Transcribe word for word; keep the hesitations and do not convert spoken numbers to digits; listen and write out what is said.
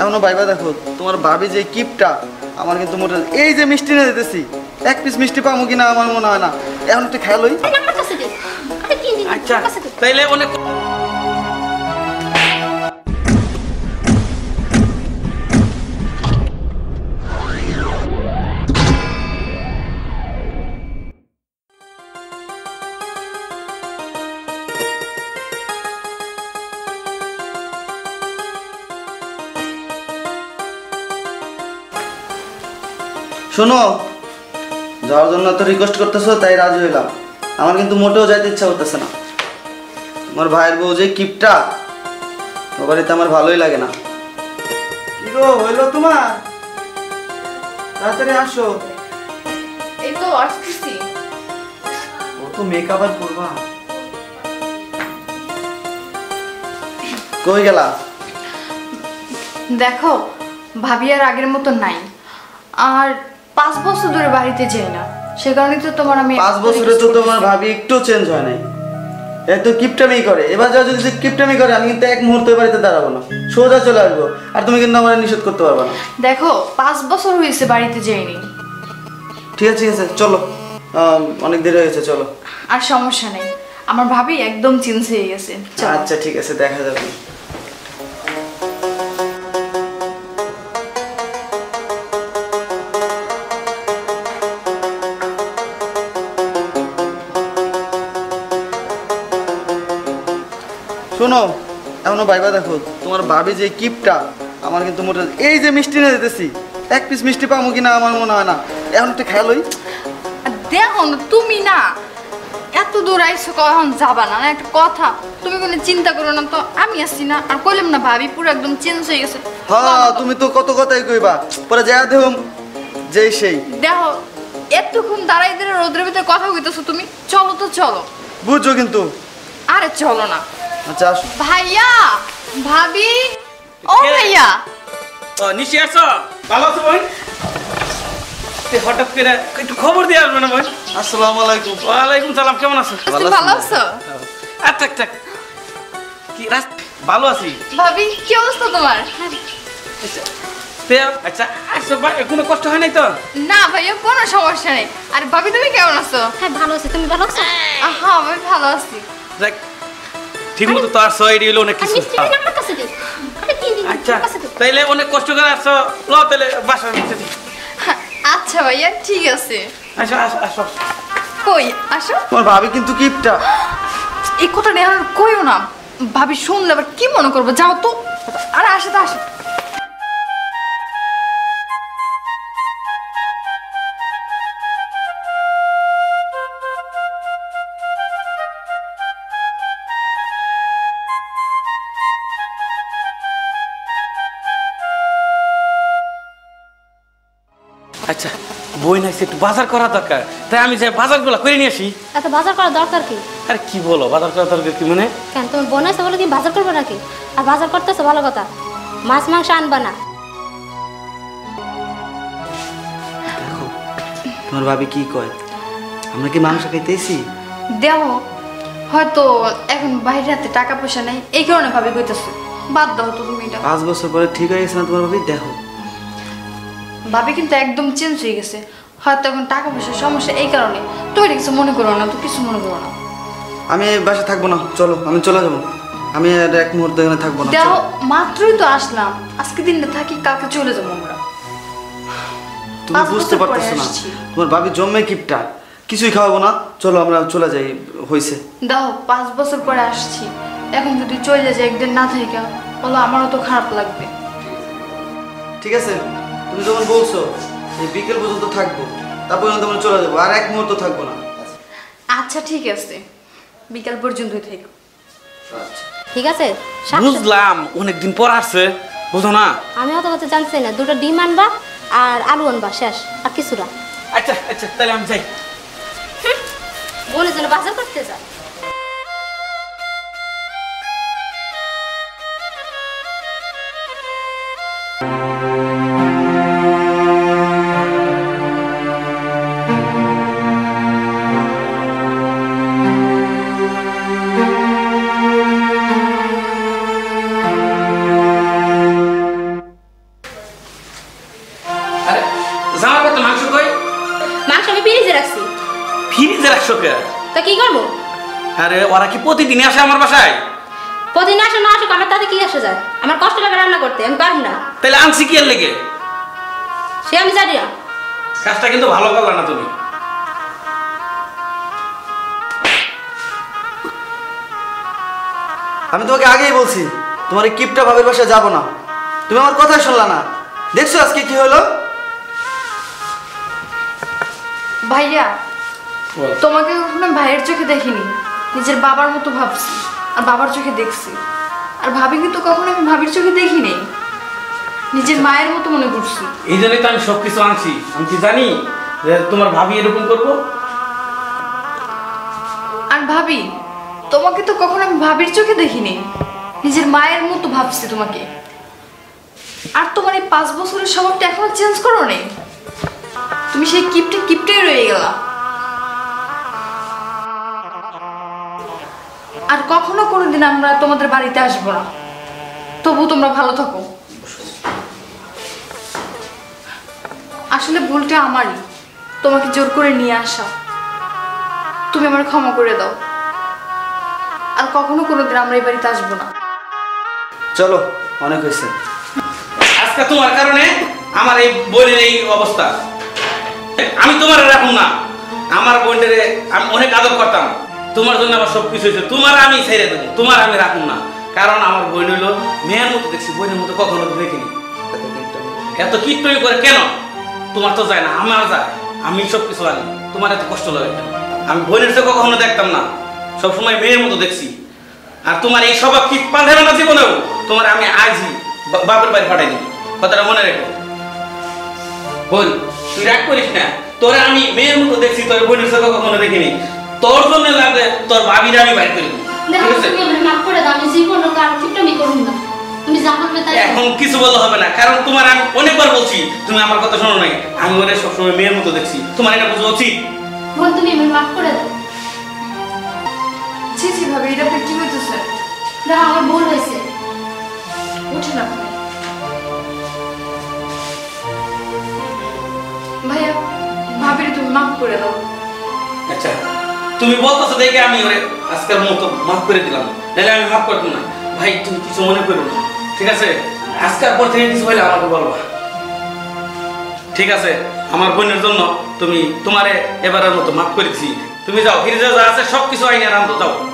एमन भाइबा देखो तुम्हार भाभी जे किपटा आमार किन्तु मोटेल एई जे मिष्टि निये जेतेछि एक पिस मिष्टि पामो किना आमार मने हय ना एमन एकटु खाया लई अच्छा ताइले ओने सुनो जाओ तो रिक्वेस्ट करते तई राजी हईल मोटे जाते इच्छा होता तुम्हार भाईर बो जो किपटा भलोई लागे ना हईल तुम्हारे आसो तो मेकअप कई गेला देखो भाभी आगे मत नाई और पाँच बछर धरे बाड़ीते जाई ना से कारणे तो तुम्हार आमी पाँच বছরে তো তোমার ভাবি একটু চেঞ্জ হয় নাই এত কিপটামি করে এবার যদি সে কিপটামি করে আমি কিন্তু এক মুহূর্ত বাড়িতে দাঁড়াবো না সোজা চলে আসবো আর তুমি কিন্তু আমারে নিষেধ করতে পারবে না দেখো পাঁচ বছর হইছে বাড়িতে যাইনি ঠিক আছে ঠিক আছে চলো অনেক দেরি হয়েছে চলো আর সমস্যা নাই আমার ভাবি একদম চেঞ্জ হয়ে গেছে আচ্ছা ঠিক আছে দেখা যাবে सुनो एमन भाइबा देखो तुम्हार भाभी जे किपटा आमार किन्तु मोटेल एई जे मिष्टि निये जेतेछि एक पिस मिष्टि पामो किना आमार मने हय ना एखन तो खाया लई देखो ना तुमी ना एत दूर आइछो कखन जाबा ना एकटा कथा तुमी कोनो चिंता करो ना तो आमी आछि ना आर कइलाम ना भाभी पुरो एकदम चेन्ज हये गेछे हां तुमी तो कत कथाई कइबा परे जाया देखम जेई सेई देखो एतखुन दाঁড়াই दाঁড়াই रोद्रेर भितरे कथा কইতেছো तुमी चलो तो चलो बुझो किन्तु आरे चलो ना अच्छा भैया भाभी ओ भैया ओ निशि आছো ভালো আছো বোন তে হঠাৎ করে একটু খবর দি আসবে না বোন আসসালামু আলাইকুম ওয়া আলাইকুম সালাম কেমন আছো ভালো আছো আচ্ছা আচ্ছা কি রাস ভালো আছি ভাবি কি অবস্থা তোমার তে আচ্ছা আছো ভাই কোনো কষ্ট হয় নাই তো না ভাইয়া কোনো সমস্যা নাই আর ভাবি তুমি কেমন আছো হ্যাঁ ভালো আছি তুমি ভালো আছো হ্যাঁ আমি ভালো আছি দেখ ঠিক মতো তার সাইড এলো না কিছু আচ্ছা তাইলে অনেক কষ্ট করে আসছো লও তাইলে বাসা নিতে দি আচ্ছা ভাইয়া ঠিক আছে আচ্ছা আসো কই আসো তোমার ভাবি কিন্তু কিপটা এই কথা নেহার কইও না ভাবি শুনলে আবার কি মনে করবে যাও তো আরে আসো তো আসো আচ্ছা বই নাইছে একটু বাজার করা দরকার তাই আমি যাই বাজারগুলো করে নিয়ে আসি এত বাজার করা দরকার কি আরে কি বলো বাজার করা দরকার কি মানে কেন তুমি বনাইছো বলে তুমি বাজার করবে নাকি আর বাজার করতেছো ভালো কথা মাছ মাংস আনবা না দেখো তোমার ভাবি কি কয় আমরা কি মাংস খাইতেছি দেও হয়তো এখন বাইরেতে টাকা পয়সা নাই এই কারণে ভাবি কইতাছো বাদ দাও তো তুমি এটা পাঁচ বছর পরে ঠিক হয়ে গেছে না তোমার ভাবি দেখো भाभी क्योंकि एकदम चेन्ज हो गए हाँ तो टाक पैसा समस्या ये तुम्हें किस मन करो ना तो किस मन करो ना हमें बसा थकबो ना चलो हमें चले जाब एक मुहूर्त थकबो ना देखो मात्र तो आसलम आज के दिन में थी कल चले जाब तुम बुझते तुम्हार भाभी जमे किपटा किसुई खावो ना चलो हमें चले जाए देखो पाँच बছর पर आसि एखन जो चले जाए एकदम ना थी बोलो हमारो तो खराब लागे ठीक है তুমি যখন বলছো এই বিকেল পর্যন্ত থাকবো তারপর আমরা চলে যাব আর এক মুহূর্ত থাকবো না আচ্ছা ঠিক আছে বিকেল পর্যন্তই থাকো আচ্ছা ঠিক আছে বুঝলাম অনেক দিন পর আসছে বুঝো না আমি অত কথা জানছি না দুটো ডিম আনবা আর আলু আনবা শেষ আর কিছুরা আচ্ছা আচ্ছা তাহলে আমি যাই বলে যেন বাজার করতে যাও ফ্রিজে রাখছি। ফ্রিজে রাখছো কে? তা কি করব? আরে ওরা কি প্রতিদিন আসে আমার বাসায়? প্রতিদিন আসে না আসে আমার তাতে কি আসে যায়? আমার কষ্ট লাগে রান্না করতে, আমি পারি না। তাহলে আনছি কি এর লাগে? সে আমি জানি না। কাজটা কিন্তু ভালো করলা না তুমি। আমি তোমাকে আগেই বলছি তোমার এই কিপটা ভাবির বাসায় যাব না। তুমি আমার কথা শুনলা না। দেখছো আজকে কি হলো? ভাইয়া তোমাকে কখনো ভাইয়ের চোখে দেখিনি, নিজের বাবার মতো ভাবছি আর বাবার চোখে দেখছি। আর ভাবি কিন্তু কখনো আমি ভাবির চোখে দেখিনি, নিজের মায়ের মতো মনে করছি। এই জন্যই তো আমি সবকিছু আনছি। আমি কি জানি যে তোমার ভাবি এরকম করবো? আর ভাবি তোমাকে তো কখনো আমি ভাবির চোখে দেখিনি, নিজের মায়ের মতো ভাবছি তোমাকে। আর তোমার এই পাঁচ বছরের স্বভাবটা এখনো চেঞ্জ করো নি, তুমি সেই কিপটে কিপটেই রয়ে গেলা। আর কখনো কোনোদিন আমরা তোমাদের বাড়িতে আসবো না, তবু তোমরা ভালো থাকো। আসলে ভুলটা আমারই, তোমাকে জোর করে নিয়ে আসা। তুমি আমার ক্ষমা করে দাও। আর কখনো কোনোদিন আমরা এই বাড়িতে আসবো না। চলো, অনেক হয়েছে। আজকে তোমার কারণে আমার এই বোনের এই অবস্থা। আমি তোমার রাখুন না, আমার বোনের আমি অনেক আদর করতাম। তোমার জন্য আমার সবকিছু হয়েছে। তোমার আমি ছেড়ে দেবো, তোমার আমি রাখুন না। কারণ আমার বোন হইল মেয়ের মতো দেখছি, বোনের মতো কখনো দেখিনি। এত কীটটমি করে কেন? তোমার তো যায় না, আমার যায়। আমি সবকিছু আনি, তোমার এত কষ্ট লাগে কেন? আমি বোনের চোখে কখনো দেখতাম না, সবসময় মেয়ের মতো দেখছি। আর তোমার এই স্বভাব কি পাল্টাবে না জীবনেও? তোমার আমি আজই বাপের বাড়ি পাঠাই দিই, কথাটা মনে রেখো। বোন তুই রাগ করিস না, তোরা আমি মেয়ের মতো দেখছি, তোর বোনের চোখে কখনো দেখিনি। তোর জন্য লাগে তোর ভাবির আমি বাইর করে দিই। এখন কিছু বলা হবে না, কারণ তোমার আমি অনেকবার বলছি, তুমি আমার কথা শোনো নাই। আমি ওরা সবসময় মেয়ের মতো দেখছি, তোমার এটা বুঝা উচিত। তুমি মাফ করে দাও। ছি ছি ভাবি, এটা কি হইতেছে? দেখো আমার ভুল হয়েছে, উঠে না ভাইয়া। ভাবি তুমি মাফ করে দাও। আচ্ছা তুমি বলতেছো দেখে আমি ওরে আজকের মতো মাফ করে দিলাম, নাহলে আমি মাফ করতাম না। ভাই তুমি কিছু মনে করো না, ঠিক আছে? আজকের পর থেকে কিছু হইলে আমাকে বলবা, ঠিক আছে? আমার বোনের জন্য তুমি তোমারে এবারের মতো মাফ করেছি। তুমি যাও, ফিরে যাও, যা আছে সব কিছু আইনে আনন্দ যাও।